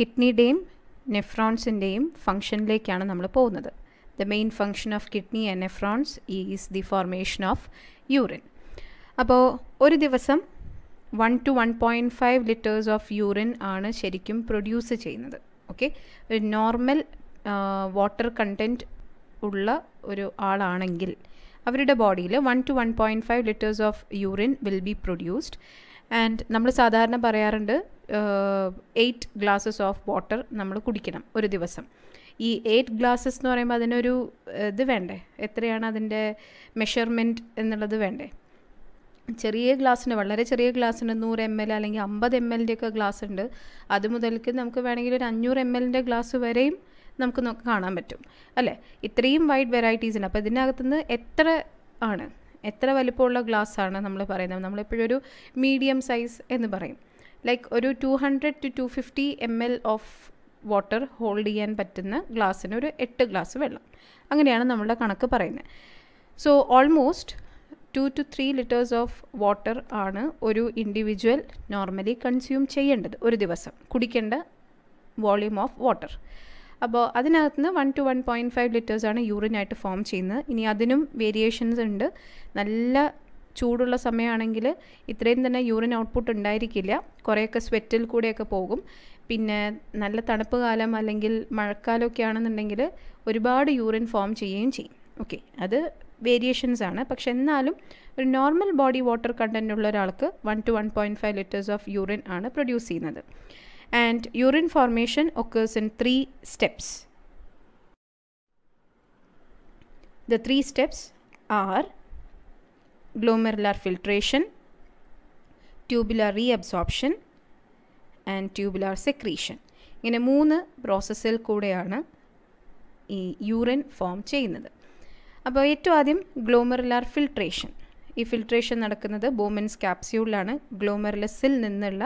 കിഡ്നിയുടെയും നെഫ്രോൺസിൻ്റെയും ഫംഗ്ഷനിലേക്കാണ് നമ്മൾ പോകുന്നത്. The main function of kidney and nephrons is the formation of urine. അപ്പോൾ ഒരു ദിവസം 1 to 1.5 ലിറ്റേഴ്സ് ഓഫ് യൂറിൻ ആണ് ശരിക്കും പ്രൊഡ്യൂസ് ചെയ്യുന്നത്. ഓക്കെ, ഒരു നോർമൽ വാട്ടർ കണ്ടൻറ്റ് ഉള്ള ഒരു ആളാണെങ്കിൽ അവരുടെ ബോഡിയിൽ 1 to 1.5 litres of urine will be produced. And നമ്മൾ സാധാരണ പറയാറുണ്ട് 8 ഗ്ലാസസ് ഓഫ് വാട്ടർ നമ്മൾ കുടിക്കണം ഒരു ദിവസം. ഈ 8 ഗ്ലാസസ് എന്ന് പറയുമ്പോൾ അതിനൊരു ഇത് വേണ്ടേ, എത്രയാണ് അതിൻ്റെ മെഷർമെൻറ്റ് എന്നുള്ളത് വേണ്ടേ. ചെറിയ ഗ്ലാസ്സുണ്ട്, വളരെ ചെറിയ ഗ്ലാസ്സുണ്ട്, 100 ml അല്ലെങ്കിൽ 50 ml ഒക്കെ ഗ്ലാസ് ഉണ്ട്. അത് മുതൽക്ക് നമുക്ക് വേണമെങ്കിൽ ഒരു 500 ml ഗ്ലാസ് വരെയും നമുക്ക് കാണാൻ പറ്റും അല്ലേ. ഇത്രയും വൈഡ് വെറൈറ്റീസ് ഉണ്ട്. അപ്പോൾ ഇതിനകത്തുനിന്ന് എത്ര വലിപ്പമുള്ള ഗ്ലാസ്സാണ് നമ്മൾ പറയുന്നത്. നമ്മളെപ്പോഴൊരു മീഡിയം സൈസ് എന്ന് പറയും. ലൈക്ക് ഒരു 200 to 250 ml of water hold ചെയ്യാൻ പറ്റുന്ന ഗ്ലാസ്സിന് ഒരു 8 ഗ്ലാസ് വെള്ളം, അങ്ങനെയാണ് നമ്മളുടെ കണക്ക് പറയുന്നത്. So almost 2 to 3 litres of water ആണ് ഒരു ഇൻഡിവിജ്വൽ നോർമലി കൺസ്യൂം ചെയ്യേണ്ടത്, ഒരു ദിവസം കുടിക്കേണ്ട വോള്യൂം ഓഫ് വാട്ടർ. അപ്പോൾ അതിനകത്തുനിന്ന് 1 to 1.5 ലിറ്റേഴ്സാണ് യൂറിനായിട്ട് ഫോം ചെയ്യുന്നത്. ഇനി അതിനും വേരിയേഷൻസ് ഉണ്ട്. നല്ല ചൂടുള്ള സമയമാണെങ്കിൽ ഇത്രയും തന്നെ യൂറിൻ ഔട്ട്പുട്ട് ഉണ്ടായിരിക്കില്ല, കുറേയൊക്കെ സ്വെറ്റിൽ കൂടെയൊക്കെ പോകും. പിന്നെ നല്ല തണുപ്പ് കാലം അല്ലെങ്കിൽ മഴക്കാലമൊക്കെ ആണെന്നുണ്ടെങ്കിൽ ഒരുപാട് യൂറിൻ ഫോം ചെയ്യുകയും ചെയ്യും. ഓക്കെ, അത് വേരിയേഷൻസ് ആണ്. പക്ഷെ എന്നാലും ഒരു നോർമൽ ബോഡി വാട്ടർ കണ്ടൻറ്റ് ഉള്ള ഒരാൾക്ക് 1 to 1.5 ലിറ്റേഴ്സ് ഓഫ് യൂറിൻ ആണ് പ്രൊഡ്യൂസ് ചെയ്യുന്നത്. And urine formation occurs in 3 steps. The 3 steps are glomerular filtration, tubular reabsorption and tubular secretion. ഇങ്ങനെ 3 പ്രോസസ്സിൽ കൂടെയാണ് ഈ യൂറിൻ ഫോം ചെയ്യുന്നത്. അപ്പോൾ ഏറ്റവും ആദ്യം glomerular filtration. ഈ ഫിൽട്രേഷൻ നടക്കുന്നത് ബോമൻസ് ക്യാപ്സ്യൂളിലാണ്. ഗ്ലോമെറുലസിൽ നിന്നുള്ള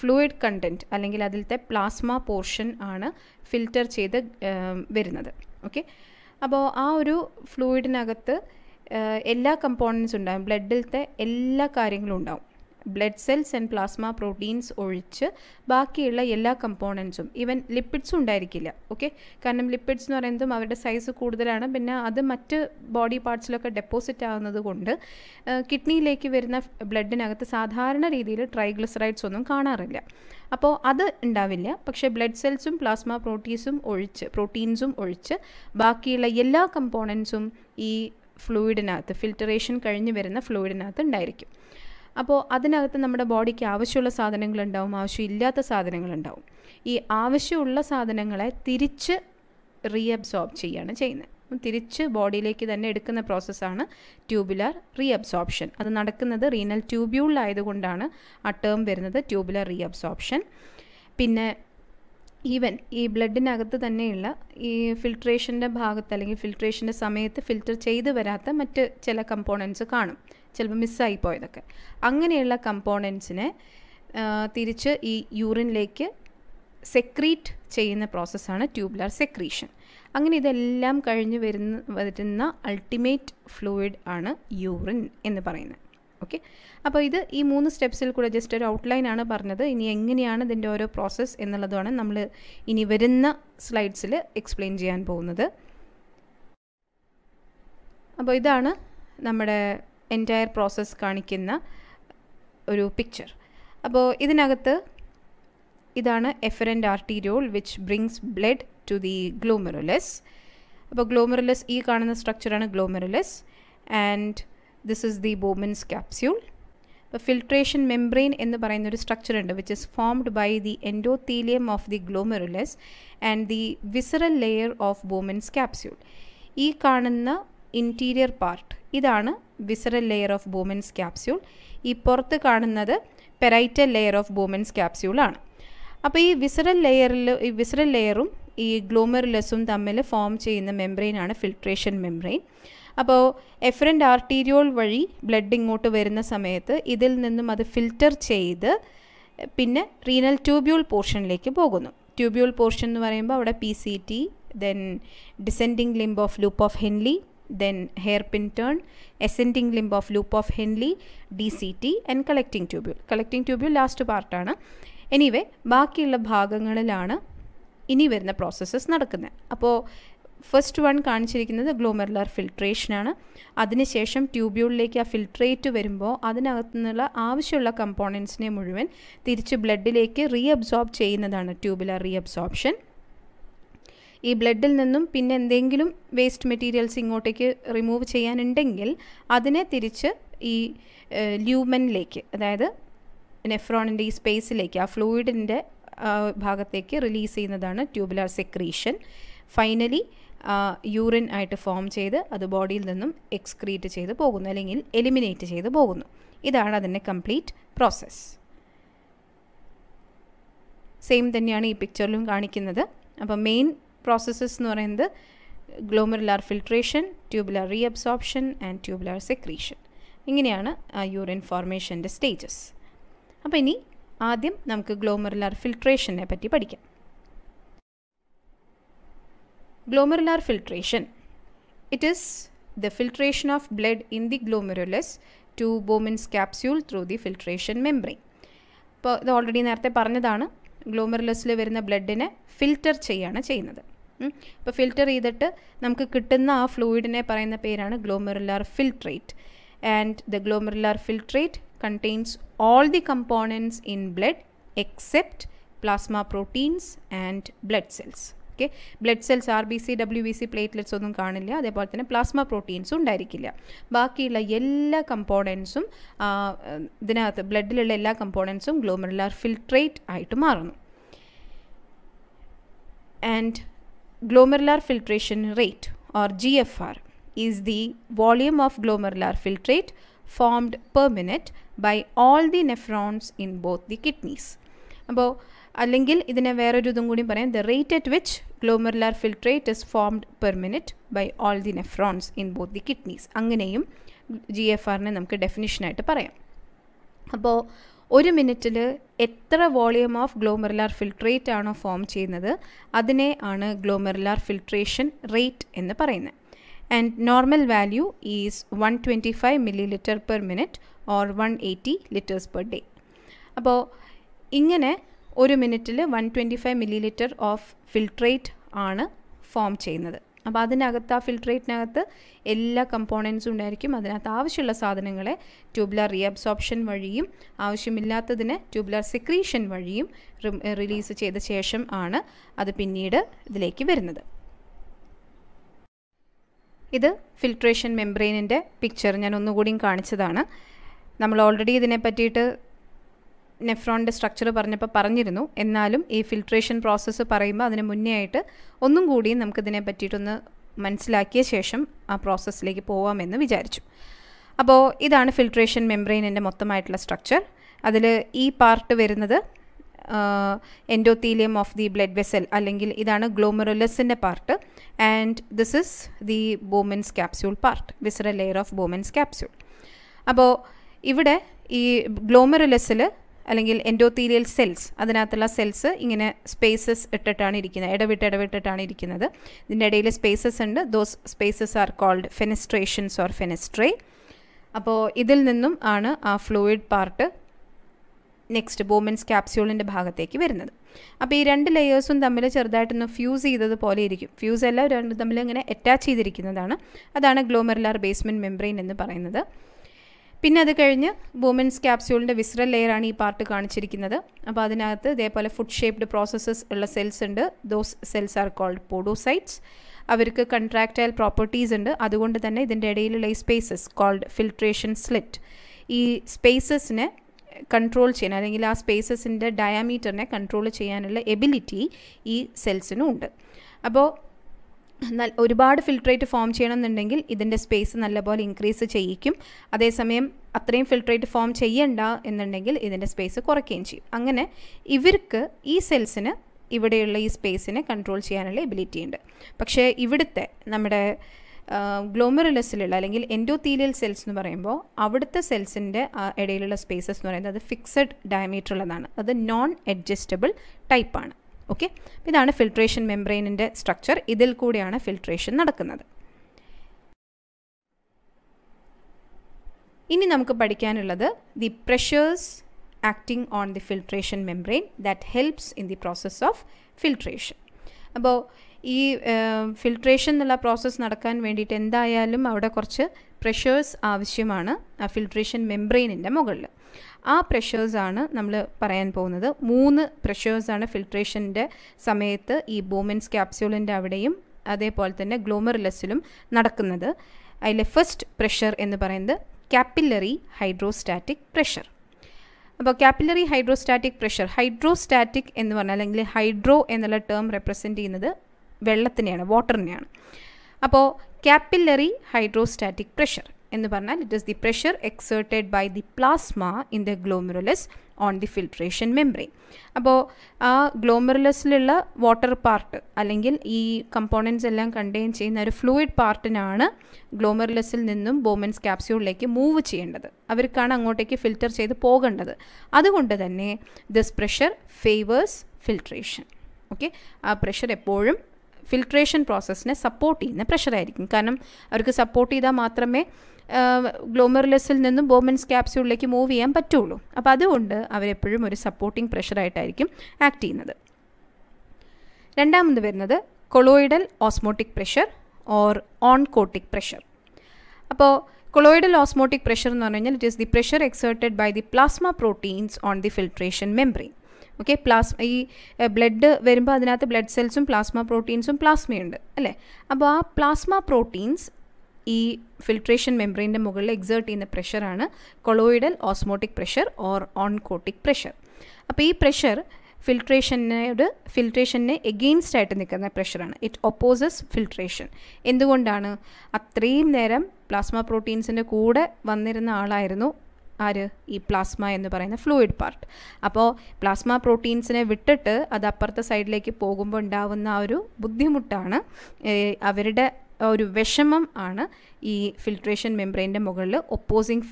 ഫ്ലൂയിഡ് കണ്ടൻറ്റ് അല്ലെങ്കിൽ അതിലത്തെ പ്ലാസ്മ പോർഷൻ ആണ് ഫിൽറ്റർ ചെയ്ത് വരുന്നത്. ഓക്കെ, അപ്പോൾ ആ ഒരു ഫ്ലൂയിഡിനകത്ത് എല്ലാ കമ്പോണൻസും ഉണ്ടാകും. ബ്ലഡിലത്തെ എല്ലാ കാര്യങ്ങളും ഉണ്ടാകും. Blood cells and plasma proteins ഒഴിച്ച് ബാക്കിയുള്ള എല്ലാ കമ്പോണൻസും, ഈവൻ ലിപ്പിഡ്സും ഉണ്ടായിരിക്കില്ല. ഓക്കെ, കാരണം ലിപ്പിഡ്സ് എന്ന് പറയുന്നതും അവരുടെ സൈസ് കൂടുതലാണ്. പിന്നെ അത് മറ്റ് ബോഡി പാർട്സിലൊക്കെ ഡെപ്പോസിറ്റ് ആകുന്നത് കൊണ്ട് കിഡ്നിയിലേക്ക് വരുന്ന ബ്ലഡിനകത്ത് സാധാരണ രീതിയിൽ ട്രൈഗ്ലിസറൈഡ്സ് ഒന്നും കാണാറില്ല. അപ്പോൾ അത് ഉണ്ടാവില്ല. പക്ഷേ ബ്ലഡ് സെൽസും പ്ലാസ്മ പ്രോട്ടീൻസും ഒഴിച്ച് ബാക്കിയുള്ള എല്ലാ കമ്പോണൻസും ഈ ഫ്ലൂയിഡിനകത്ത്, ഫിൽറ്ററേഷൻ കഴിഞ്ഞ് വരുന്ന ഫ്ലൂയിഡിനകത്ത് ഉണ്ടായിരിക്കും. അപ്പോൾ അതിനകത്ത് നമ്മുടെ ബോഡിക്ക് ആവശ്യമുള്ള സാധനങ്ങളുണ്ടാവും, ആവശ്യമില്ലാത്ത സാധനങ്ങളുണ്ടാവും. ഈ ആവശ്യമുള്ള സാധനങ്ങളെ തിരിച്ച് റീഅബ്സോർബ് ചെയ്യുകയാണ് ചെയ്യുന്നത്. തിരിച്ച് ബോഡിയിലേക്ക് തന്നെ എടുക്കുന്ന പ്രോസസ്സാണ് ട്യൂബുലാർ റീഅബ്സോർപ്ഷൻ. അത് നടക്കുന്നത് റീനൽ ട്യൂബ്യൂളിലായതുകൊണ്ടാണ് ആ ടേം വരുന്നത്, ട്യൂബുലാർ റീഅബ്സോർപ്ഷൻ. പിന്നെ ഈവൻ ഈ ബ്ലഡിനകത്ത് തന്നെയുള്ള ഈ ഫിൽട്രേഷൻ്റെ ഭാഗത്ത് അല്ലെങ്കിൽ ഫിൽട്രേഷൻ്റെ സമയത്ത് ഫിൽറ്റർ ചെയ്ത് വരാത്ത മറ്റ് ചില കമ്പോണൻസ് കാണും, ചിലപ്പോൾ മിസ്സായി പോയതൊക്കെ. അങ്ങനെയുള്ള കമ്പോണൻസിനെ തിരിച്ച് ഈ യൂറിനിലേക്ക് സെക്രീറ്റ് ചെയ്യുന്ന പ്രോസസ്സാണ് ട്യൂബുലാർ സെക്രീഷൻ. അങ്ങനെ ഇതെല്ലാം കഴിഞ്ഞ് വരുന്ന അൾട്ടിമേറ്റ് ഫ്ലൂയിഡ് ആണ് യൂറിൻ എന്ന് പറയുന്നത്. ഓക്കെ, അപ്പോൾ ഇത് ഈ 3 സ്റ്റെപ്സിൽ കൂടെ ജസ്റ്റ് ഒരു ഔട്ട്ലൈൻ ആണ് പറഞ്ഞത്. ഇനി എങ്ങനെയാണ് ഇതിൻ്റെ ഓരോ പ്രോസസ്സ് എന്നുള്ളതാണ് നമ്മൾ ഇനി വരുന്ന സ്ലൈഡ്സിൽ എക്സ്പ്ലെയിൻ ചെയ്യാൻ പോകുന്നത്. അപ്പോൾ ഇതാണ് നമ്മുടെ എൻറ്റയർ പ്രോസസ്സ് കാണിക്കുന്ന ഒരു പിക്ചർ. അപ്പോൾ ഇതിനകത്ത് ഇതാണ് efferent arteriole which brings blood to the glomerulus. അപ്പോൾ ഗ്ലോമെറുലസ്, ഈ കാണുന്ന സ്ട്രക്ചറാണ് glomerulus. And this is the Bowman's capsule. അപ്പോൾ ഫിൽട്രേഷൻ മെംബ്രെയിൻ എന്ന് പറയുന്നൊരു സ്ട്രക്ചർ ഉണ്ട്, which is formed by the endothelium of the glomerulus and the visceral layer of Bowman's capsule. ഈ കാണുന്ന ഇൻറ്റീരിയർ പാർട്ട്, ഇതാണ് visceral layer of Bowman's capsule. ഈ പുറത്ത് കാണുന്നത് പെറൈറ്റൽ ലെയർ ഓഫ് ബോമൻസ് ക്യാപ്സ്യൂളാണ്. അപ്പോൾ ഈ വിസറൽ ലെയറും ഈ ഗ്ലോമെറുലസും തമ്മിൽ ഫോം ചെയ്യുന്ന മെംബ്രെയിനാണ് ഫിൽട്രേഷൻ മെംബ്രെയിൻ. അപ്പോൾ എഫറൻ്റ് ആർട്ടീരിയോൾ വഴി ബ്ലഡ് ഇങ്ങോട്ട് വരുന്ന സമയത്ത് ഇതിൽ നിന്നും അത് ഫിൽറ്റർ ചെയ്ത് പിന്നെ റീനൽ ട്യൂബ്യൂൾ പോർഷനിലേക്ക് പോകുന്നു. ട്യൂബ്യൂൾ പോർഷൻ എന്ന് പറയുമ്പോൾ അവിടെ PCT, then descending limb of loop of Henle, then hairpin turn, ascending limb of loop of Henle, DCT and collecting tubule. Collecting tubule last part ആണ്. anyway ബാക്കിയുള്ള ഭാഗങ്ങളിലാണ് ഇനി വരുന്ന പ്രോസസ്സസ് നടക്കുന്നത്. അപ്പോൾ ഫസ്റ്റ് വൺ കാണിച്ചിരിക്കുന്നത് ഗ്ലോമെറുലാർ ഫിൽട്രേഷനാണ്. അതിനുശേഷം ട്യൂബ്യൂളിലേക്ക് ആ ഫിൽട്രേറ്റ് വരുമ്പോൾ അതിനകത്തു നിന്നുള്ള ആവശ്യമുള്ള കമ്പോണൻസിനെ മുഴുവൻ തിരിച്ച് ബ്ലഡിലേക്ക് റീഅബ്സോർബ് ചെയ്യുന്നതാണ് ട്യൂബുലാർ റീഅബ്സോർപ്ഷൻ. ഈ ബ്ലഡിൽ നിന്നും പിന്നെ എന്തെങ്കിലും വേസ്റ്റ് മെറ്റീരിയൽസ് ഇങ്ങോട്ടേക്ക് റിമൂവ് ചെയ്യാനുണ്ടെങ്കിൽ അതിനെ തിരിച്ച് ഈ ല്യൂമനിലേക്ക്, അതായത് നെഫ്രോണിൻ്റെ ഈ സ്പേസിലേക്ക്, ആ ഫ്ലൂയിഡിൻ്റെ ഭാഗത്തേക്ക് റിലീസ് ചെയ്യുന്നതാണ് ട്യൂബുലാർ സെക്രീഷൻ. ഫൈനലി യൂറിൻ ആയിട്ട് ഫോം ചെയ്ത് അത് ബോഡിയിൽ നിന്നും എക്സ്ക്രീറ്റ് ചെയ്ത് പോകുന്നു, അല്ലെങ്കിൽ എലിമിനേറ്റ് ചെയ്ത് പോകുന്നു. ഇതാണ് അതിൻ്റെ കംപ്ലീറ്റ് പ്രോസസ്സ്. സെയിം തന്നെയാണ് ഈ പിക്ചറിലും കാണിക്കുന്നത്. അപ്പോൾ മെയിൻ പ്രോസസ്സസ് എന്ന് പറയുന്നത് glomerular filtration, tubular reabsorption and tubular secretion. ഇങ്ങനെയാണ് യൂറിൻ ഫോർമേഷൻ്റെ സ്റ്റേജസ്. അപ്പോൾ ഇനി ആദ്യം നമുക്ക് ഗ്ലോമെറുലാർ ഫിൽട്രേഷനെ പറ്റി പഠിക്കാം. Glomerular filtration. It is the filtration of blood in the glomerulus to Bowman's capsule through the filtration membrane. Now, the already നേരത്തെ പറഞ്ഞതാണ് glomerulus ൽ വരുന്ന ബ്ലഡിനെ ഫിൽറ്റർ ചെയ്യാണ് ചെയ്യുന്നത്. അപ്പോൾ ഫിൽറ്റർ ചെയ്തിട്ട് നമുക്ക് കിട്ടുന്ന ആ ഫ്ലൂയിഡിനെ പറയുന്ന പേരാണ് glomerular filtrate. And the glomerular filtrate contains all the components in blood except plasma proteins and blood cells. Okay, blood cells, RBC, WBC, platelets ഒന്നും കാണില്ല. അതേപോലെ തന്നെ പ്ലാസ്മ പ്രോട്ടീൻസും ഉണ്ടായിരിക്കില്ല. ബാക്കിയുള്ള എല്ലാ കമ്പോണൻസും, ഇതിനകത്ത് ബ്ലഡിലുള്ള എല്ലാ കമ്പോണൻസും ഗ്ലോമെറുലാർ ഫിൽട്രേറ്റ് ആയിട്ട് മാറുന്നു. And glomerular filtration rate or GFR is the volume of glomerular filtrate formed per minute by all the nephrons in both the kidneys. അപ്പോൾ അല്ലെങ്കിൽ ഇതിനെ വേറൊരു ഇതും കൂടി പറയാം, the rate at which glomerular filtrate is formed per minute by all the nephrons in both the kidneys. അങ്ങനെയും GFR നമുക്ക് ഡെഫിനിഷനായിട്ട് പറയാം. അപ്പോൾ ഒരു മിനിറ്റിൽ എത്ര വോളിയം ഓഫ് ഗ്ലോമെറുലാർ ഫിൽട്രേറ്റ് ആണോ ഫോം ചെയ്യുന്നത് അതിനെ ആണ് ഗ്ലോമെറുലാർ ഫിൽട്രേഷൻ റേറ്റ് എന്ന് പറയുന്നത്. And normal value is 125 ml per minute or 180 liters per day. അപ്പോൾ ഇങ്ങനെ ഒരു മിനിറ്റിൽ 125 ml ഓഫ് ഫിൽട്രേറ്റ് ആണ് ഫോം ചെയ്യുന്നത്. അപ്പോൾ അതിനകത്ത്, ആ ഫിൽട്രേറ്റിനകത്ത് എല്ലാ കമ്പോണൻസും ഉണ്ടായിരിക്കും. അതിനകത്ത് ആവശ്യമുള്ള സാധനങ്ങളെ ട്യൂബുലാർ റീഅബ്സോർപ്ഷൻ വഴിയും ആവശ്യമില്ലാത്തതിനെ ട്യൂബുലാർ സെക്രീഷൻ വഴിയും റിലീസ് ചെയ്ത ശേഷം ആണ് അത് പിന്നീട് ഇതിലേക്ക് വരുന്നത്. ഇത് ഫിൽട്രേഷൻ മെംബ്രെയിനിൻ്റെ പിക്ചർ ഞാൻ ഒന്നുകൂടിയും കാണിച്ചതാണ്. നമ്മൾ ഓൾറെഡി ഇതിനെ പറ്റിയിട്ട് നെഫ്രോണിൻ്റെ സ്ട്രക്ചർ പറഞ്ഞപ്പോൾ പറഞ്ഞിരുന്നു. എന്നാലും ഈ ഫിൽട്രേഷൻ പ്രോസസ്സ് പറയുമ്പോൾ അതിന് മുന്നേ ആയിട്ട് ഒന്നും കൂടിയും നമുക്കിതിനെ പറ്റിയിട്ടൊന്ന് മനസ്സിലാക്കിയ ശേഷം ആ പ്രോസസ്സിലേക്ക് പോവാമെന്ന് വിചാരിച്ചു. അപ്പോൾ ഇതാണ് ഫിൽട്രേഷൻ മെംബ്രെയിനിൻ്റെ മൊത്തമായിട്ടുള്ള സ്ട്രക്ചർ. അതിൽ ഈ പാർട്ട് വരുന്നത് endothelium of the blood vessel, അല്ലെങ്കിൽ ഇതാണ് ഗ്ലോമെറുലസിൻ്റെ part. And this is the Bowman's capsule part, visceral layer of Bowman's capsule. അപ്പോൾ ഇവിടെ ഈ ഗ്ലോമെറുലസിൽ അല്ലെങ്കിൽ എൻഡോത്തീലിയൽ സെൽസ്, അതിനകത്തുള്ള സെൽസ് ഇങ്ങനെ സ്പേസസ് ഇട്ടിട്ടാണ് ഇരിക്കുന്നത്, ഇടവിട്ടിട്ടാണ് ഇരിക്കുന്നത്. ഇതിൻ്റെ ഇടയിൽ സ്പേസസ് ഉണ്ട്. Those spaces are called fenestrations or fenestrae. അപ്പോൾ ഇതിൽ നിന്നും ആണ് ആ ഫ്ലൂയിഡ് പാർട്ട് നെക്സ്റ്റ് ബോമൻസ് ക്യാപ്സ്യൂളിൻ്റെ ഭാഗത്തേക്ക് വരുന്നത്. അപ്പോൾ ഈ രണ്ട് ലെയേഴ്സും തമ്മിൽ ചെറുതായിട്ടൊന്ന് ഫ്യൂസ് ചെയ്തതുപോലെ ഇരിക്കും. ഫ്യൂസ് അല്ല, രണ്ടും തമ്മിൽ ഇങ്ങനെ അറ്റാച്ച് ചെയ്തിരിക്കുന്നതാണ്. അതാണ് ഗ്ലോമെറുലാർ ബേസ്മെൻറ്റ് മെംബ്രെയിൻ എന്ന് പറയുന്നത്. പിന്നെ അത് കഴിഞ്ഞ് ബോമൻസ് ക്യാപ്സ്യൂളിൻ്റെ വിസ്റൽ ലെയറാണ് ഈ പാർട്ട് കാണിച്ചിരിക്കുന്നത്. അപ്പോൾ അതിനകത്ത് ഇതേപോലെ ഫുഡ് ഷേപ്ഡ് പ്രോസസ്സസ് ഉള്ള സെൽസ് ഉണ്ട്. Those cells are called podocytes. അവർക്ക് കൺട്രാക്റ്റൈൽ പ്രോപ്പർട്ടീസ് ഉണ്ട്. അതുകൊണ്ട് തന്നെ ഇതിൻ്റെ ഇടയിലുള്ള ഈ സ്പേസസ് കോൾഡ് ഫിൽട്രേഷൻ സ്ലിറ്റ്, ഈ സ്പേസസിനെ കൺട്രോൾ ചെയ്യാൻ, അല്ലെങ്കിൽ ആ സ്പേസസിൻ്റെ ഡയാമീറ്ററിനെ കൺട്രോൾ ചെയ്യാനുള്ള എബിലിറ്റി ഈ സെൽസിനും ഉണ്ട്. അപ്പോൾ എന്നാൽ ഒരുപാട് ഫിൽട്രേറ്റ് ഫോം ചെയ്യണമെന്നുണ്ടെങ്കിൽ ഇതിൻ്റെ സ്പേസ് നല്ലപോലെ ഇൻക്രീസ് ചെയ്യിക്കും. അതേസമയം അത്രയും ഫിൽട്രേറ്റ് ഫോം ചെയ്യണ്ട എന്നുണ്ടെങ്കിൽ ഇതിൻ്റെ സ്പേസ് കുറയ്ക്കുകയും ചെയ്യും. അങ്ങനെ ഇവർക്ക്, ഈ സെൽസിന്, ഇവിടെയുള്ള ഈ സ്പേസിനെ കൺട്രോൾ ചെയ്യാനുള്ള എബിലിറ്റി ഉണ്ട്. പക്ഷേ ഇവിടുത്തെ നമ്മുടെ ഗ്ലോമെറുലസിലുള്ള അല്ലെങ്കിൽ എൻഡോത്തീലിയൽ സെൽസ് എന്ന് പറയുമ്പോൾ അവിടുത്തെ സെൽസിൻ്റെ ഇടയിലുള്ള സ്പേസസ് എന്ന് പറയുന്നത് അത് ഫിക്സഡ് ഡയമീറ്റർ ഉള്ളതാണ്. അത് നോൺ അഡ്ജസ്റ്റബിൾ ടൈപ്പാണ്. ഓക്കെ, ഇതാണ് ഫിൽട്രേഷൻ മെംബ്രെയിനിൻ്റെ സ്ട്രക്ചർ. ഇതിൽ കൂടെയാണ് ഫിൽട്രേഷൻ നടക്കുന്നത്. ഇനി നമുക്ക് പഠിക്കാനുള്ളത് the pressures acting on the filtration membrane that helps in the process of filtration. അപ്പോൾ ഈ ഫിൽട്രേഷൻ എന്നുള്ള പ്രോസസ്സ് നടക്കാൻ വേണ്ടിയിട്ട് എന്തായാലും അവിടെ കുറച്ച് പ്രഷേഴ്സ് ആവശ്യമാണ് ആ ഫിൽട്രേഷൻ മെംബ്രെയിനിൻ്റെ മുകളിൽ. ആ പ്രഷേഴ്സാണ് നമ്മൾ പറയാൻ പോകുന്നത്. 3 പ്രഷേഴ്സാണ് ഫിൽട്രേഷൻ്റെ സമയത്ത് ഈ ബോമൻസ് ക്യാപ്സ്യൂളിൻ്റെ അവിടെയും അതേപോലെ തന്നെ ഗ്ലോമറുലസിലും നടക്കുന്നത്. അതിലെ ഫസ്റ്റ് പ്രഷർ എന്ന് പറയുന്നത് ക്യാപ്പിലറി ഹൈഡ്രോസ്റ്റാറ്റിക് പ്രഷർ. അപ്പോൾ ക്യാപ്പിലറി ഹൈഡ്രോസ്റ്റാറ്റിക് പ്രഷർ, ഹൈഡ്രോസ്റ്റാറ്റിക് എന്ന് പറഞ്ഞാൽ അല്ലെങ്കിൽ ഹൈഡ്രോ എന്നുള്ള ടേം റെപ്രസെൻ്റ് ചെയ്യുന്നത് വെള്ളത്തിനെയാണ്, വാട്ടറിനെയാണ്. അപ്പോൾ ക്യാപ്പിലറി ഹൈഡ്രോസ്റ്റാറ്റിക് പ്രഷർ എന്ന് പറഞ്ഞാൽ it is the pressure exerted by the plasma in the glomerulus on the filtration membrane. അപ്പോൾ ആ ഗ്ലോമെറുലസിലുള്ള വാട്ടർ പാർട്ട് അല്ലെങ്കിൽ ഈ കമ്പോണൻസ് എല്ലാം കണ്ടെയ്ൻ ചെയ്യുന്ന ഒരു ഫ്ലൂയിഡ് പാർട്ടിനാണ് ഗ്ലോമെറുലസിൽ നിന്നും ബോമൻസ് ക്യാപ്സ്യൂളിലേക്ക് മൂവ് ചെയ്യേണ്ടത്, അവർക്കാണ് അങ്ങോട്ടേക്ക് ഫിൽറ്റർ ചെയ്ത് പോകേണ്ടത്. അതുകൊണ്ട് തന്നെ this pressure favours filtration. Okay, ആ പ്രഷർ എപ്പോഴും ഫിൽട്രേഷൻ പ്രോസസ്സിനെ സപ്പോർട്ട് ചെയ്യുന്ന പ്രഷറായിരിക്കും. കാരണം അവർക്ക് സപ്പോർട്ട് ചെയ്താൽ മാത്രമേ ഗ്ലോമറുലസിൽ നിന്നും ബോമൻസ് ക്യാപ്സ്യൂളിലേക്ക് മൂവ് ചെയ്യാൻ പറ്റുള്ളൂ. അപ്പോൾ അതുകൊണ്ട് അവരെപ്പോഴും ഒരു സപ്പോർട്ടിംഗ് പ്രഷറായിട്ടായിരിക്കും ആക്ട് ചെയ്യുന്നത്. രണ്ടാമത് വരുന്നത് colloidal osmotic pressure or oncotic pressure. അപ്പോൾ കൊളോയിഡൽ ഓസ്മോട്ടിക് പ്രഷർ എന്ന് പറഞ്ഞു കഴിഞ്ഞാൽ it is the pressure exerted by the plasma proteins on the filtration membrane. Okay, ഈ ബ്ലഡ് വരുമ്പോൾ അതിനകത്ത് ബ്ലഡ് സെൽസും പ്ലാസ്മ പ്രോട്ടീൻസും പ്ലാസ്മയുണ്ട് അല്ലേ. അപ്പോൾ ആ പ്ലാസ്മ പ്രോട്ടീൻസ് ഈ ഫിൽട്രേഷൻ മെംബ്രെയിൻ്റെ മുകളിൽ എക്സേർട്ട് ചെയ്യുന്ന പ്രഷറാണ് colloidal osmotic pressure or oncotic pressure. അപ്പോൾ ഈ പ്രഷർ ഫിൽട്രേഷനെ എഗെയിൻസ്റ്റ് ആയിട്ട് നിൽക്കുന്ന പ്രഷറാണ്. It opposes filtration. എന്തുകൊണ്ടാണ്? അത്രയും നേരം പ്ലാസ്മ പ്രോട്ടീൻസിൻ്റെ കൂടെ വന്നിരുന്ന ആളായിരുന്നു ആര്? ഈ പ്ലാസ്മ എന്ന് പറയുന്ന ഫ്ലൂയിഡ് പാർട്ട്. അപ്പോൾ പ്ലാസ്മ പ്രോട്ടീൻസിനെ വിട്ടിട്ട് അത് അപ്പുറത്തെ സൈഡിലേക്ക് പോകുമ്പോൾ ഉണ്ടാവുന്ന ആ ഒരു ബുദ്ധിമുട്ടാണ്, അവരുടെ ഒരു വിഷമം ആണ് ഈ ഫിൽട്രേഷൻ മെംബ്രെയിൻ്റെ മുകളിൽ ഒപ്പോസിങ്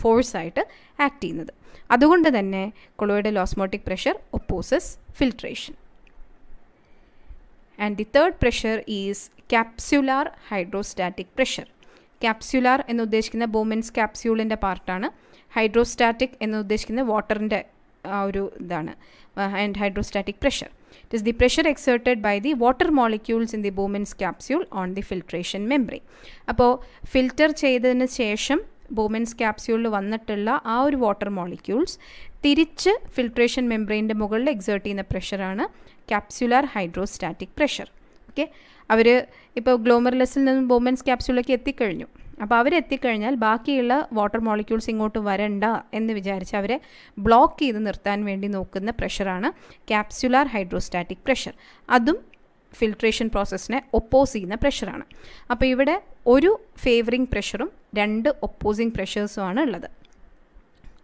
ഫോഴ്സായിട്ട് ആക്ട് ചെയ്യുന്നത്. അതുകൊണ്ട് തന്നെ colloidal osmotic pressure opposes filtration. And the third pressure is capsular hydrostatic pressure. Capsular എന്ന് ഉദ്ദേശിക്കുന്ന ബോമൻസ് ക്യാപ്സ്യൂളിൻ്റെ പാർട്ടാണ്. ഹൈഡ്രോസ്റ്റാറ്റിക് എന്ന് ഉദ്ദേശിക്കുന്ന വാട്ടറിൻ്റെ ആ ഒരു ഇതാണ്. And hydrostatic pressure it is the pressure exerted by the water molecules in the Bowman's capsule on the filtration membrane. അപ്പോൾ ഫിൽറ്റർ ചെയ്തതിന് ശേഷം ബോമൻസ് ക്യാപ്സ്യൂളിൽ വന്നിട്ടുള്ള ആ ഒരു വാട്ടർ മോളിക്യൂൾസ് തിരിച്ച് ഫിൽട്രേഷൻ മെംബ്രെയിൻ്റെ മുകളിൽ എക്സേർട്ട് ചെയ്യുന്ന പ്രഷറാണ് ക്യാപ്സ്യുലാർ ഹൈഡ്രോസ്റ്റാറ്റിക് പ്രഷർ. ഓക്കെ, അവർ ഇപ്പോൾ ഗ്ലോമറുലസിൽ നിന്നും ബോമൻസ് ക്യാപ്സ്യൂളിലേക്ക് എത്തിക്കഴിഞ്ഞു. അപ്പോൾ അവരെത്തിക്കഴിഞ്ഞാൽ ബാക്കിയുള്ള വാട്ടർ മോളിക്യൂൾസ് ഇങ്ങോട്ട് വരണ്ട എന്ന് വിചാരിച്ച് അവരെ ബ്ലോക്ക് ചെയ്ത് നിർത്താൻ വേണ്ടി നോക്കുന്ന പ്രഷറാണ് ക്യാപ്സ്യുലാർ ഹൈഡ്രോസ്റ്റാറ്റിക് പ്രഷർ. അതും ഫിൽട്രേഷൻ പ്രോസസ്സിനെ ഒപ്പോസ് ചെയ്യുന്ന പ്രഷറാണ്. അപ്പോൾ ഇവിടെ ഒരു ഫേവറിങ് പ്രഷറും 2 ഒപ്പോസിങ് പ്രഷേഴ്സുമാണ് ഉള്ളത്.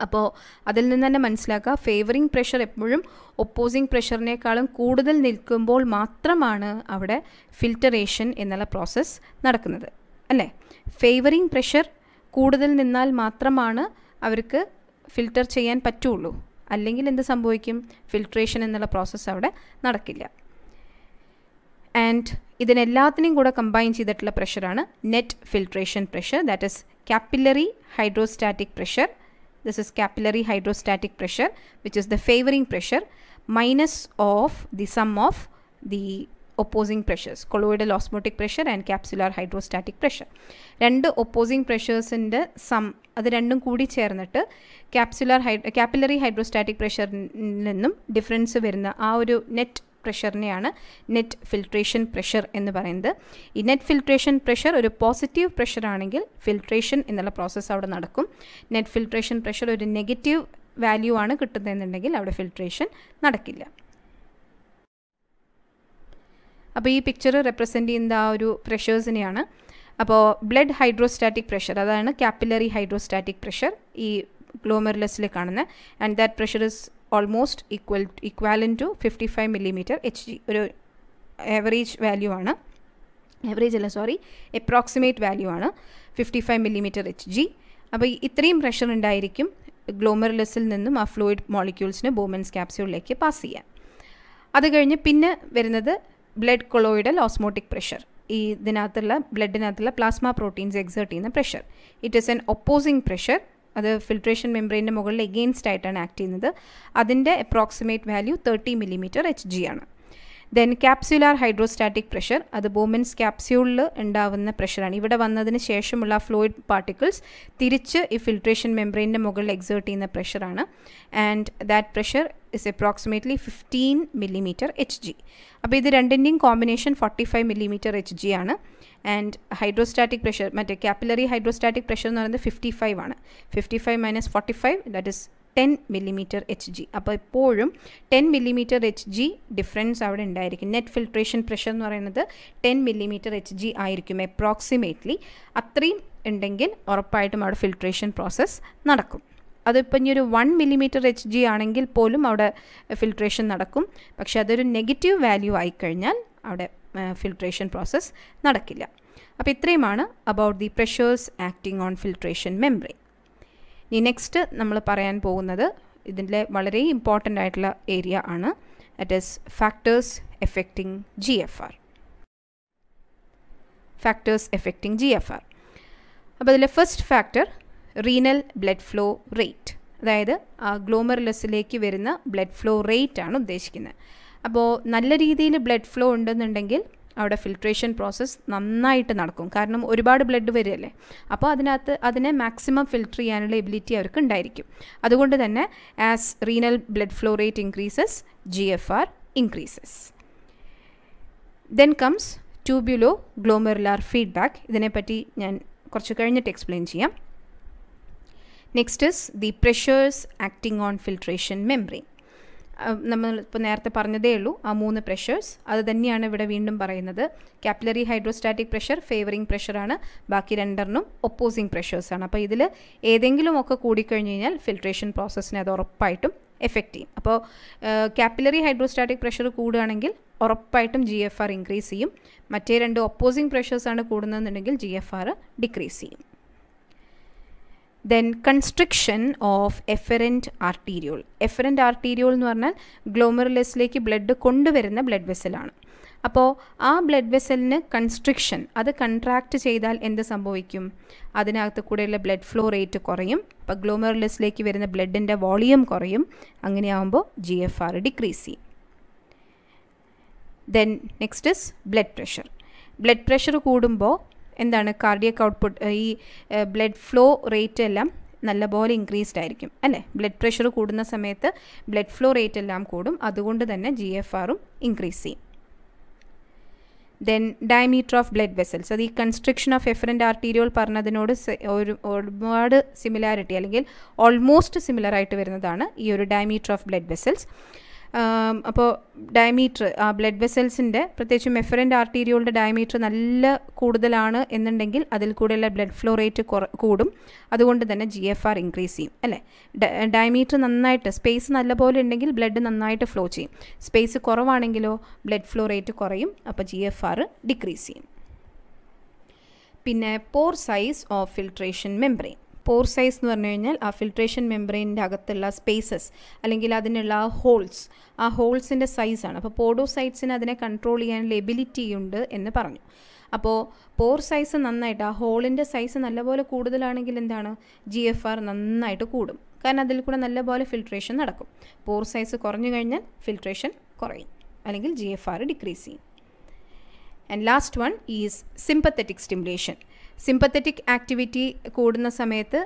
അപ്പോൾ അതിൽ നിന്ന് തന്നെ മനസ്സിലാക്കുക, ഫേവറിങ് പ്രഷർ എപ്പോഴും ഒപ്പോസിങ് പ്രഷറിനേക്കാളും കൂടുതൽ നിൽക്കുമ്പോൾ മാത്രമാണ് അവിടെ ഫിൽറ്ററേഷൻ എന്നുള്ള പ്രോസസ്സ് നടക്കുന്നത് അല്ലേ. ഫേവറിങ് പ്രഷർ കൂടുതൽ നിന്നാൽ മാത്രമാണ് അവർക്ക് ഫിൽറ്റർ ചെയ്യാൻ പറ്റുള്ളൂ, അല്ലെങ്കിൽ എന്ത് സംഭവിക്കും? ഫിൽട്രേഷൻ എന്നുള്ള പ്രോസസ്സ് അവിടെ നടക്കില്ല. ആൻഡ് ഇതിനെല്ലാത്തിനെയും കൂടെ കമ്പൈൻ ചെയ്തിട്ടുള്ള പ്രഷറാണ് net filtration pressure. That is capillary hydrostatic pressure. This is capillary hydrostatic pressure, which is the favoring pressure minus of the sum of the opposing pressures, colloidal osmotic pressure and capsular hydrostatic pressure. 2 opposing pressures in the sum, അത് രണ്ടും കൂടി ചേർന്നിട്ട് capillary hydrostatic pressure നിന്നും difference വരുന്ന ആ ഒരു net പ്രഷറിനെയാണ് net filtration pressure എന്ന് പറയുന്നത്. ഈ നെറ്റ് ഫിൽട്രേഷൻ പ്രഷർ ഒരു പോസിറ്റീവ് പ്രഷറാണെങ്കിൽ ഫിൽട്രേഷൻ എന്നുള്ള പ്രോസസ്സ് അവിടെ നടക്കും. നെറ്റ് ഫിൽട്രേഷൻ പ്രഷർ ഒരു നെഗറ്റീവ് വാല്യൂ ആണ് കിട്ടുന്നതെന്നുണ്ടെങ്കിൽ അവിടെ ഫിൽട്രേഷൻ നടക്കില്ല. അപ്പോൾ ഈ പിക്ചർ റെപ്രസെൻ്റ് ചെയ്യുന്ന ആ ഒരു പ്രഷേഴ്സിനെയാണ്. അപ്പോൾ ബ്ലഡ് ഹൈഡ്രോസ്റ്റാറ്റിക് പ്രഷർ, അതാണ് ക്യാപ്പിലറി ഹൈഡ്രോസ്റ്റാറ്റിക് പ്രഷർ ഈ ഗ്ലോമറുലസിൽ കാണുന്നത്. And that pressure is almost equivalent to 55 mmHg. ഒരു ആവറേജ് വാല്യൂ ആണ്, ആവറേജ് അല്ല സോറി, അപ്രോക്സിമേറ്റ് വാല്യൂ ആണ് 55 mmHg. അപ്പോൾ ഇത്രയും പ്രഷർ ഉണ്ടായിരിക്കും ഗ്ലോമറുലസിൽ നിന്നും ആ ഫ്ലൂയിഡ് മോളിക്യൂൾസിന് ബോമൻസ് ക്യാപ്സ്യൂളിലേക്ക് പാസ് ചെയ്യാൻ. അത് കഴിഞ്ഞ് പിന്നെ വരുന്നത് ബ്ലഡ് കൊളോയിഡൽ ഓസ്മോട്ടിക് പ്രഷർ. ഈ ഇതിനകത്തുള്ള ബ്ലഡിനകത്തുള്ള പ്ലാസ്മ പ്രോട്ടീൻസ് എക്സേർട്ട് ചെയ്യുന്ന pressure. It is an opposing pressure. അത് ഫിൽട്രേഷൻ മെംബ്രെയിൻ്റെ മുകളിൽ എഗെയിൻസ്റ്റ് ആയിട്ടാണ് ആക്ട് ചെയ്യുന്നത്. അതിൻ്റെ അപ്രോക്സിമേറ്റ് വാല്യൂ 30 mmHg ആണ്. then capsular hydrostatic pressure, അത് Bowman's capsule ഉണ്ടാവുന്ന പ്രഷറാണ്. ഇവിടെ വന്നതിന് ശേഷമുള്ള fluid particles തിരിച്ച് ഈ filtration membrane ന്റെ മുകളിൽ exert ചെയ്യുന്ന പ്രഷറാണ്. And that pressure is approximately 15 mm Hg. അപ്പോൾ ഇത് രണ്ടിന്റെയും combination 45 mm Hg ആണ്. And hydrostatic pressure, മറ്റേ capillary hydrostatic pressure എന്ന് പറയുന്നത് 55 ആണ്. 55 - 45, that is 10 mm Hg. അപ്പോൾ എപ്പോഴും 10 mm Hg ഡിഫറൻസ് അവിടെ ഉണ്ടായിരിക്കും. നെറ്റ് ഫിൽട്രേഷൻ പ്രഷർ എന്ന് പറയുന്നത് 10 mm Hg ആയിരിക്കും അപ്രോക്സിമേറ്റ്ലി. അത്രയും ഉണ്ടെങ്കിൽ ഉറപ്പായിട്ടും അവിടെ ഫിൽട്രേഷൻ പ്രോസസ്സ് നടക്കും. അതിപ്പോൾ ഇനി ഒരു 1 mm Hg ആണെങ്കിൽ പോലും അവിടെ ഫിൽട്രേഷൻ നടക്കും. പക്ഷേ അതൊരു നെഗറ്റീവ് വാല്യൂ ആയിക്കഴിഞ്ഞാൽ അവിടെ ഫിൽട്രേഷൻ പ്രോസസ്സ് നടക്കില്ല. അപ്പോൾ ഇത്രയുമാണ് about the pressures acting on filtration membrane. ഇനി നെക്സ്റ്റ് നമ്മൾ പറയാൻ പോകുന്നത് ഇതിൻ്റെ വളരെ ഇമ്പോർട്ടൻ്റ് ആയിട്ടുള്ള ഏരിയ ആണ്, that is factors affecting GFR. Factors affecting GFR. അപ്പോൾ ഇതിലെ first factor renal blood flow rate, അതായത് ഗ്ലോമറുലസിലേക്ക് വരുന്ന ബ്ലഡ് ഫ്ലോ റേറ്റ് ആണ് ഉദ്ദേശിക്കുന്നത്. അപ്പോൾ നല്ല രീതിയിൽ ബ്ലഡ് ഫ്ലോ ഉണ്ടെന്നുണ്ടെങ്കിൽ അവിടെ ഫിൽട്രേഷൻ പ്രോസസ്സ് നന്നായിട്ട് നടക്കും. കാരണം ഒരുപാട് ബ്ലഡ് വരികയല്ലേ, അപ്പോൾ അതിനകത്ത് അതിനെ മാക്സിമം ഫിൽറ്റർ ചെയ്യാനുള്ള എബിലിറ്റി അവർക്ക് ഉണ്ടായിരിക്കും. അതുകൊണ്ട് തന്നെ as renal blood flow rate increases, GFR increases. Then comes tubulo glomerular feedback. ഇതിനെപ്പറ്റി ഞാൻ കുറച്ച് കഴിഞ്ഞിട്ട് എക്സ്പ്ലെയിൻ ചെയ്യാം. Next is the pressures acting on filtration membrane. നമ്മൾ ഇപ്പോൾ നേരത്തെ പറഞ്ഞതേ ഉള്ളൂ ആ മൂന്ന് പ്രഷേഴ്സ്. അത് തന്നെയാണ് ഇവിടെ വീണ്ടും പറയുന്നത്. കാപ്പിലറി ഹൈഡ്രോസ്റ്റാറ്റിക് പ്രഷർ ഫേവറിങ് പ്രഷറാണ്, ബാക്കി രണ്ടെണ്ണം ഒപ്പോസിങ് പ്രഷേഴ്സാണ്. അപ്പോൾ ഇതിൽ ഏതെങ്കിലും ഒക്കെ കൂടിക്കഴിഞ്ഞ് കഴിഞ്ഞാൽ ഫിൽട്രേഷൻ പ്രോസസ്സിനെ അത് ഉറപ്പായിട്ടും എഫക്റ്റ് ചെയ്യും. അപ്പോൾ കാപ്പിലറി ഹൈഡ്രോസ്റ്റാറ്റിക് പ്രഷർ കൂടുകയാണെങ്കിൽ ഉറപ്പായിട്ടും GFR ഇൻക്രീസ് ചെയ്യും. മറ്റേ രണ്ട് ഒപ്പോസിങ് പ്രഷേഴ്സാണ് കൂടുന്നതെന്നുണ്ടെങ്കിൽ GFR ഡിക്രീസ് ചെയ്യും. Then constriction of efferent arteriole. Efferent arteriole എന്ന് പറഞ്ഞാൽ ഗ്ലോമറുലസിലേക്ക് ബ്ലഡ് കൊണ്ടുവരുന്ന ബ്ലഡ് വെസലാണ്. അപ്പോൾ ആ ബ്ലഡ് വെസലിന് കൺസ്ട്രിക്ഷൻ, അത് കൺട്രാക്റ്റ് ചെയ്താൽ എന്ത് സംഭവിക്കും? അതിനകത്ത് കൂടെയുള്ള ബ്ലഡ് ഫ്ലോ റേറ്റ് കുറയും. അപ്പോൾ ഗ്ലോമറുലസിലേക്ക് വരുന്ന ബ്ലഡിൻ്റെ വോളിയം കുറയും. അങ്ങനെയാവുമ്പോൾ GFR ഡിക്രീസ് ചെയ്യും. Then next is blood pressure. Blood pressure കൂടുമ്പോൾ എന്താണ് കാർഡിയക് ഔട്ട്പുട്ട്? ഈ ബ്ലഡ് ഫ്ലോ റേറ്റ് എല്ലാം നല്ലപോലെ ഇൻക്രീസ്ഡ് ആയിരിക്കും അല്ലേ? ബ്ലഡ് പ്രഷർ കൂടുന്ന സമയത്ത് ബ്ലഡ് ഫ്ലോ റേറ്റ് എല്ലാം കൂടും. അതുകൊണ്ട് തന്നെ GFRഉം ഇൻക്രീസ് ചെയ്യും. Then diameter of blood vessels. അത് ഈ കൺസ്ട്രിക്ഷൻ ഓഫ് എഫറൻ്റ് ആർട്ടീരിയോൾ പറഞ്ഞതിനോട് ഒരുപാട് സിമിലാരിറ്റി അല്ലെങ്കിൽ ഓൾമോസ്റ്റ് സിമിലറായിട്ട് വരുന്നതാണ് ഈ ഒരു ഡയമീറ്റർ ഓഫ് ബ്ലഡ് വെസൽസ്. അപ്പോൾ ഡയമീറ്റർ ആ ബ്ലഡ് വെസൽസിൻ്റെ, പ്രത്യേകിച്ചും എഫറൻ്റ് ആർട്ടീരിയോളുടെ ഡയമീറ്റർ നല്ല കൂടുതലാണ് എന്നുണ്ടെങ്കിൽ അതിൽ കൂടെയുള്ള ബ്ലഡ് ഫ്ലോ റേറ്റ് കൂടും. അതുകൊണ്ട് തന്നെ GFR ഇൻക്രീസ് ചെയ്യും അല്ലേ? ഡയമീറ്റർ നന്നായിട്ട്, സ്പേസ് നല്ലപോലെ ഉണ്ടെങ്കിൽ ബ്ലഡ് നന്നായിട്ട് ഫ്ലോ ചെയ്യും. സ്പേസ് കുറവാണെങ്കിലോ ബ്ലഡ് ഫ്ലോ റേറ്റ് കുറയും. അപ്പോൾ GFR ഡിക്രീസ് ചെയ്യും. പിന്നെ pore size of filtration membrane. Pore size എന്ന് പറഞ്ഞു കഴിഞ്ഞാൽ ആ ഫിൽട്രേഷൻ മെംബ്രെയിൻ്റെ അകത്തുള്ള സ്പേസസ് അല്ലെങ്കിൽ അതിനുള്ള ഹോൾസ്, ആ ഹോൾസിൻ്റെ സൈസാണ്. അപ്പോൾ പോഡോസൈറ്റ്സിന് അതിനെ കൺട്രോൾ ചെയ്യാനുള്ള എബിലിറ്റി ഉണ്ട് എന്ന് പറഞ്ഞു. അപ്പോൾ പോർ സൈസ് നന്നായിട്ട്, ആ ഹോളിൻ്റെ സൈസ് നല്ലപോലെ കൂടുതലാണെങ്കിൽ എന്താണ്, GFR നന്നായിട്ട് കൂടും. കാരണം അതിൽ കൂടെ നല്ലപോലെ ഫിൽട്രേഷൻ നടക്കും. പോർ സൈസ് കുറഞ്ഞു കഴിഞ്ഞാൽ ഫിൽട്രേഷൻ കുറയും അല്ലെങ്കിൽ GFR ഡിക്രീസ് ചെയ്യും. And last one is sympathetic stimulation. Sympathetic activity കൂടുന്ന സമയത്ത്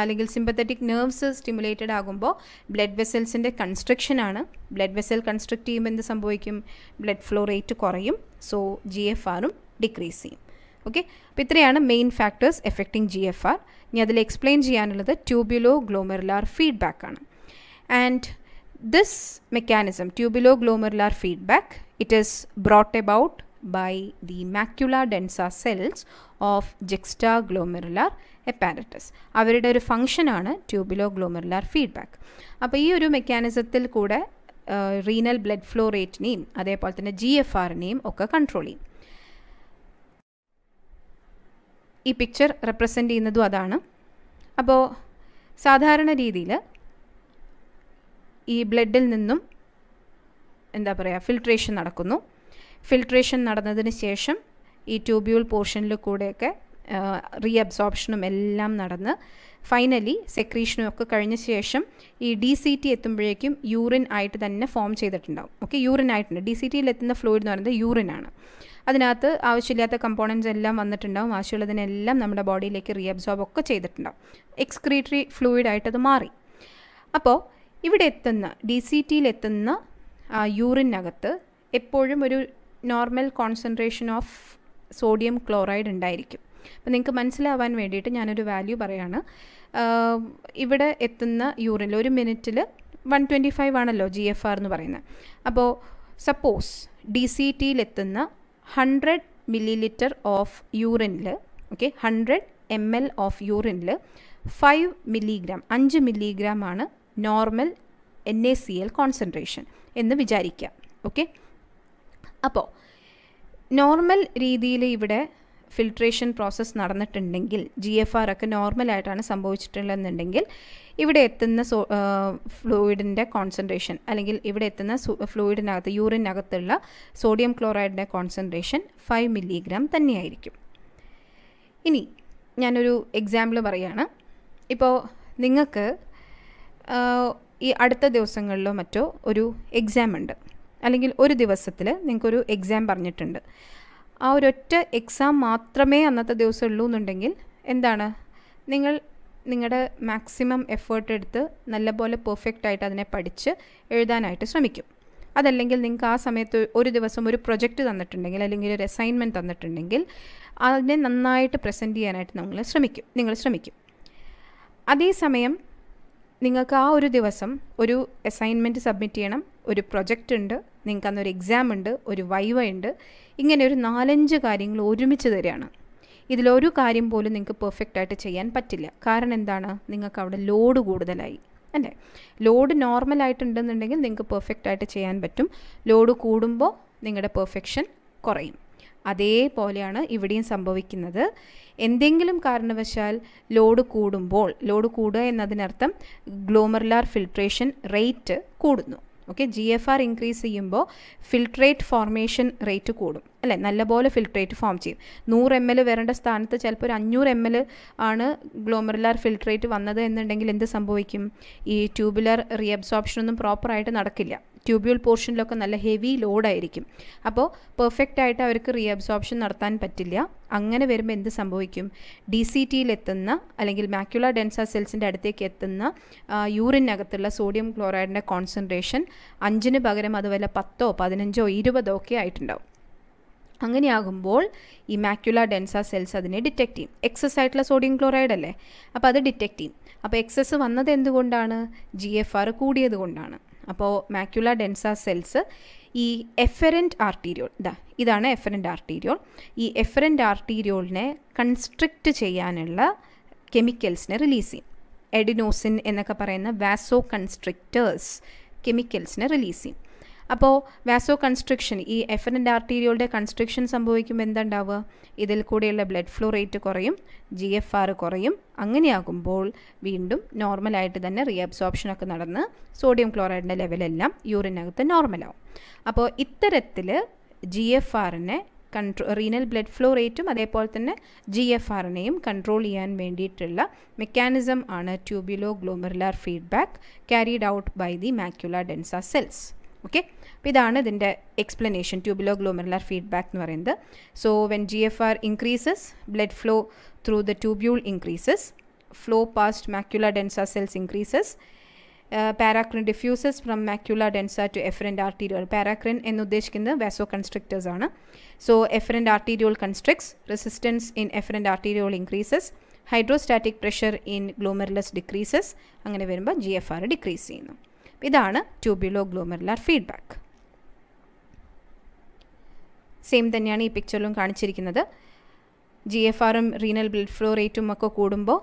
അല്ലെങ്കിൽ സിമ്പത്തറ്റിക് നെർവ്സ് സ്റ്റിമുലേറ്റഡ് ആകുമ്പോൾ ബ്ലഡ് വെസൽസിൻ്റെ കൺസ്ട്രിക്ഷനാണ്. ബ്ലഡ് വെസൽ കൺസ്ട്രിക്റ്റ് ചെയ്യുമ്പോൾ എന്ത് സംഭവിക്കും? ബ്ലഡ് ഫ്ലോ റേറ്റ് കുറയും. സോ GFRഉം ഡിക്രീസ് ചെയ്യും. ഓക്കെ, അപ്പോൾ ഇത്രയാണ് മെയിൻ ഫാക്ടേഴ്സ് എഫക്റ്റിംഗ് GFR. ഇനി അതിൽ എക്സ്പ്ലെയിൻ ചെയ്യാനുള്ളത് ട്യൂബുലോ ഗ്ലോമെറുലാർ ഫീഡ്ബാക്കാണ്. And this mechanism, ട്യൂബുലോ glomerular feedback, it is brought about by the macula densa cells of juxtaglomerular apparatus. അവരുടെ ഒരു ഫംഗ്ഷനാണ് tubuloglomerular feedback. അപ്പോൾ ഈ ഒരു മെക്കാനിസത്തിൽ കൂടെ റീനൽ ബ്ലഡ് ഫ്ലോ റേറ്റിനെയും അതേപോലെ തന്നെ GFRനെയും ഒക്കെ കൺട്രോൾ ചെയ്യും. ഈ പിക്ചർ റെപ്രസെൻ്റ് ചെയ്യുന്നതും അതാണ്. അപ്പോൾ സാധാരണ രീതിയിൽ ഈ ബ്ലഡിൽ നിന്നും എന്താ പറയുക, ഫിൽട്രേഷൻ നടക്കുന്നു. ഫിൽട്രേഷൻ നടന്നതിന് ശേഷം ഈ ട്യൂബ്യൂൾ പോർഷനിൽ കൂടെയൊക്കെ reabsorption ellam nadannu finally secretion okku kazhinja shesham ee DCT ethumbulekkum urine aayittu thanne form cheyittundavum. Okay, urine aayittundu. DCT il ethuna fluid nu parayunnathu urine aanu. അതിനകത്ത് ആവശ്യമില്ലാത്ത കമ്പോണൻസ് എല്ലാം വന്നിട്ടുണ്ടാവും, ആവശ്യമുള്ളതിനെല്ലാം നമ്മുടെ ബോഡിയിലേക്ക് റീഅബ്സോർബ് ഒക്കെ ചെയ്തിട്ടുണ്ടാവും. എക്സ്ക്രീറ്ററി ഫ്ലൂയിഡ് ആയിട്ടത് മാറി. അപ്പോൾ ഇവിടെ എത്തുന്ന ഡി സി ടിയിലെത്തുന്ന യൂറിനകത്ത് എപ്പോഴും ഒരു normal concentration of sodium chloride ഉണ്ടായിരിക്കും. അപ്പോൾ നിങ്ങൾക്ക് മനസ്സിലാവാൻ വേണ്ടിയിട്ട് ഞാനൊരു വാല്യൂ പറയുകയാണ്. ഇവിടെ എത്തുന്ന യൂറിനിൽ ഒരു മിനിറ്റിൽ 125 ആണല്ലോ ജി എഫ് ആർ എന്ന് പറയുന്നത്. അപ്പോൾ സപ്പോസ് ഡി സി ടിയിലെത്തുന്ന 100 milliliter of urine, okay, 100 ml of urine, 5 milligram, 5 milligram ആണ് normal NaCl concentration എന്ന് വിചാരിക്കുക. ഓക്കെ, അപ്പോൾ നോർമൽ രീതിയിൽ ഇവിടെ ഫിൽട്രേഷൻ പ്രോസസ്സ് നടന്നിട്ടുണ്ടെങ്കിൽ, ജി എഫ് ആർ ഒക്കെ നോർമലായിട്ടാണ് സംഭവിച്ചിട്ടുള്ളതെന്നുണ്ടെങ്കിൽ ഇവിടെ എത്തുന്ന ഫ്ലൂയിഡിൻ്റെ കോൺസെൻട്രേഷൻ അല്ലെങ്കിൽ ഇവിടെ എത്തുന്ന ഫ്ലൂയിഡിനകത്ത് യൂറിനകത്തുള്ള സോഡിയം ക്ലോറൈഡിൻ്റെ കോൺസെൻട്രേഷൻ 5 milligram തന്നെയായിരിക്കും. ഇനി ഞാനൊരു എക്സാമ്പിൾ പറയുകയാണ്. ഇപ്പോൾ നിങ്ങൾക്ക് ഈ അടുത്ത ദിവസങ്ങളിലോ മറ്റോ ഒരു എക്സാം ഉണ്ട്, അല്ലെങ്കിൽ ഒരു ദിവസത്തിൽ നിങ്ങൾക്കൊരു എക്സാം പറഞ്ഞിട്ടുണ്ട്. ആ ഒരൊറ്റ എക്സാം മാത്രമേ അന്നത്തെ ദിവസം ഉള്ളൂ എന്നുണ്ടെങ്കിൽ എന്താണ്, നിങ്ങൾ നിങ്ങളുടെ മാക്സിമം എഫേർട്ട് എടുത്ത് നല്ലപോലെ പെർഫെക്റ്റായിട്ട് അതിനെ പഠിച്ച് എഴുതാനായിട്ട് ശ്രമിക്കും. അതല്ലെങ്കിൽ നിങ്ങൾക്ക് ആ സമയത്ത് ഒരു ദിവസം ഒരു പ്രൊജക്റ്റ് തന്നിട്ടുണ്ടെങ്കിൽ അല്ലെങ്കിൽ ഒരു അസൈൻമെൻറ്റ് തന്നിട്ടുണ്ടെങ്കിൽ അതിനെ നന്നായിട്ട് പ്രസൻറ്റ് ചെയ്യാനായിട്ട് നിങ്ങൾ ശ്രമിക്കും. അതേസമയം നിങ്ങൾക്ക് ആ ഒരു ദിവസം ഒരു അസൈൻമെൻറ്റ് സബ്മിറ്റ് ചെയ്യണം, ഒരു പ്രൊജക്റ്റ് ഉണ്ട്, നിങ്ങൾക്ക് അന്നൊരു എക്സാം ഉണ്ട്, ഒരു വൈവ ഉണ്ട്, ഇങ്ങനെ ഒരു 4-5 കാര്യങ്ങൾ ഒരുമിച്ച് തരികയാണ്. ഇതിലൊരു കാര്യം പോലും നിങ്ങൾക്ക് പെർഫെക്റ്റായിട്ട് ചെയ്യാൻ പറ്റില്ല. കാരണം എന്താണ്, നിങ്ങൾക്ക് അവിടെ ലോഡ് കൂടുതലായി അല്ലേ. ലോഡ് നോർമലായിട്ടുണ്ടെന്നുണ്ടെങ്കിൽ നിങ്ങൾക്ക് പെർഫെക്റ്റായിട്ട് ചെയ്യാൻ പറ്റും. ലോഡ് കൂടുമ്പോൾ നിങ്ങളുടെ പെർഫെക്ഷൻ കുറയും. അതേപോലെയാണ് ഇവിടെയും സംഭവിക്കുന്നത്. എന്തെങ്കിലും കാരണവശാൽ ലോഡ് കൂടുമ്പോൾ, ലോഡ് കൂടുക എന്നതിനർത്ഥം ഗ്ലോമറുലാർ ഫിൽട്രേഷൻ റേറ്റ് കൂടുന്നു. Okay, G F R increase ചെയ്യുമ്പോൾ ഫിൽട്രേറ്റ് ഫോർമേഷൻ റേറ്റ് കൂടും അല്ലേ, നല്ലപോലെ ഫിൽട്രേറ്റ് ഫോം ചെയ്യും. 100 ml വരേണ്ട സ്ഥാനത്ത് ചിലപ്പോൾ ഒരു 500 ml ആണ് ഗ്ലോമറുലാർ ഫിൽട്രേറ്റ് വന്നത് എന്നുണ്ടെങ്കിൽ എന്ത് സംഭവിക്കും, ഈ ട്യൂബുലർ റീഅബ്സോർപ്ഷനൊന്നും പ്രോപ്പറായിട്ട് നടക്കില്ല. ട്യൂബ്യൂൾ പോർഷനിലൊക്കെ നല്ല ഹെവി ലോഡായിരിക്കും. അപ്പോൾ പെർഫെക്റ്റായിട്ട് അവർക്ക് റീഅബ്സോർപ്ഷൻ നടത്താൻ പറ്റില്ല. അങ്ങനെ വരുമ്പോൾ എന്ത് സംഭവിക്കും, ഡി സി ടിയിലെത്തുന്ന അല്ലെങ്കിൽ മാക്യുലാർ ഡെൻസ സെൽസിൻ്റെ അടുത്തേക്ക് എത്തുന്ന യൂറിനകത്തുള്ള സോഡിയം ക്ലോറൈഡിൻ്റെ കോൺസെൻട്രേഷൻ 5 പകരം അത് വല്ല 10, 15, 20 ഒക്കെ ആയിട്ടുണ്ടാവും. അങ്ങനെയാകുമ്പോൾ ഈ മാക്യുലാർ ഡെൻസ സെൽസ് അതിനെ ഡിറ്റക്റ്റ് ചെയ്യും. എക്സസ് ആയിട്ടുള്ള സോഡിയം ക്ലോറൈഡ് അല്ലേ, അപ്പോൾ അത് ഡിറ്റക്റ്റ് ചെയ്യും. അപ്പോൾ എക്സസ് വന്നത് എന്തുകൊണ്ടാണ്, ജി എഫ് ആർ കൂടിയത് കൊണ്ടാണ്. അപ്പോൾ മാക്യുലാർ ഡെൻസ സെൽസ് ഈ എഫറൻറ്റ് ആർട്ടീരിയോൾ, ഇതാണ് എഫറൻറ്റ് ആർട്ടീരിയോൾ, ഈ എഫറൻറ്റ് ആർട്ടീരിയോളിനെ കൺസ്ട്രിക്റ്റ് ചെയ്യാനുള്ള കെമിക്കൽസിനെ റിലീസ് ചെയ്യും. എഡിനോസിൻ എന്നൊക്കെ പറയുന്ന വാസോ കൺസ്ട്രിക്റ്റേഴ്സ് കെമിക്കൽസിനെ റിലീസ് ചെയ്യും. അപ്പോൾ വാസോ കൺസ്ട്രിക്ഷൻ, ഈ എഫറൻറ്റ് ആർട്ടീരിയോളുടെ കൺസ്ട്രിക്ഷൻ സംഭവിക്കുമ്പോൾ എന്തുണ്ടാവുക, ഇതിൽ കൂടെയുള്ള ബ്ലഡ് ഫ്ലോ റേറ്റ് കുറയും, ജി എഫ് ആർ കുറയും. അങ്ങനെയാകുമ്പോൾ വീണ്ടും നോർമലായിട്ട് തന്നെ റീഅബ്സോർപ്ഷനൊക്കെ നടന്ന് സോഡിയം ക്ലോറൈഡിൻ്റെ ലെവലെല്ലാം യൂറിനകത്ത് നോർമലാവും. അപ്പോൾ ഇത്തരത്തിൽ ജി എഫ് ആറിനെ റീനൽ ബ്ലഡ് ഫ്ലോ റേറ്റും അതേപോലെ തന്നെ ജി എഫ് ആറിനെയും കൺട്രോൾ ചെയ്യാൻ വേണ്ടിയിട്ടുള്ള മെക്കാനിസം ആണ് ട്യൂബുലോ glomerular feedback carried out by the macular densa cells. Okay, അപ്പോൾ ഇതാണ് ഇതിൻ്റെ എക്സ്പ്ലനേഷൻ, ട്യൂബുലോഗ്ലോമെറുലാർ ഫീഡ്ബാക്ക് എന്ന് പറയുന്നത്. So when G F R increases, blood flow through the tubule increases, flow past macular densa cells increases, paracrine diffuses from macular densa to efferent arteriole. Paracrine എന്നുദ്ദേശിക്കുന്നത് vasoconstrictors ആണ്. So efferent arteriole constricts, resistance in efferent arteriole increases, hydrostatic pressure in glomerulus decreases. അങ്ങനെ വരുമ്പോൾ G F R decrease ചെയ്യുന്നു. ഇതാണ് ട്യൂബുലോഗ്ലോമെറുലാർ feedback. Same തന്നെയാണ് ഈ പിക്ചറിലും കാണിച്ചിരിക്കുന്നത്. ജി എഫ് ആറും റീനൽ ബ്ലഡ് ഫ്ലോ റേറ്റും ഒക്കെ കൂടുമ്പോൾ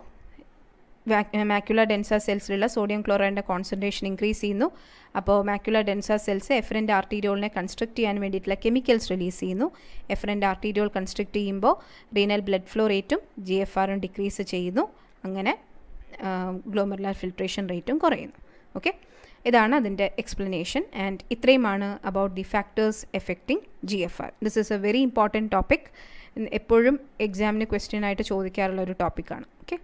മാക്യുലാർ ഡെൻസ സെൽസിലുള്ള സോഡിയം ക്ലോറൈഡിൻ്റെ കോൺസെൻട്രേഷൻ ഇൻക്രീസ് ചെയ്യുന്നു. അപ്പോൾ മാക്യുലാർ ഡെൻസ സെൽസ് എഫറൻറ്റ് ആർട്ടീരിയോളിനെ കൺസ്ട്രിക്റ്റ് ചെയ്യാൻ വേണ്ടിയിട്ടുള്ള കെമിക്കൽസ് റിലീസ് ചെയ്യുന്നു. എഫറൻറ്റ് ആർട്ടീരിയോൾ കൺസ്ട്രിക്റ്റ് ചെയ്യുമ്പോൾ റീനൽ ബ്ലഡ് ഫ്ലോ റേറ്റും ജി എഫ് ആറും ഡിക്രീസ് ചെയ്യുന്നു. അങ്ങനെ ഗ്ലോമെറുലാർ ഫിൽട്രേഷൻ റേറ്റും കുറയുന്നു. ഓക്കെ, ഇതാണ് അതിൻ്റെ എക്സ്പ്ലനേഷൻ. ആൻഡ് ഇത്രയുമാണ് about the factors affecting G F R. This is a very important topic. എപ്പോഴും എക്സാമിന് ക്വസ്റ്റ്യൻ ആയിട്ട് ചോദിക്കാറുള്ള ഒരു ടോപ്പിക്കാണ്. ഓക്കെ.